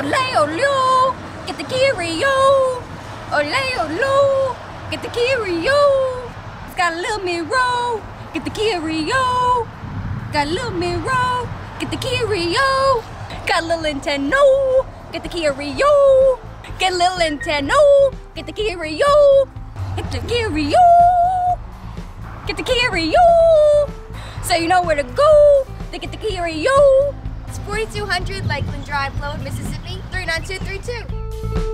Oleo, get the curio. Oleo, get the curio. It's got a little mirror, get the curio. Got a little mirror, get the curio. Got a little Nintendo, get the curio. Get a little Nintendo, get the curio. Get the curio. Get the curio. So you know where to go. They get the curio. It's 4200 Lakeland Drive, Flowood, Mississippi, 39232.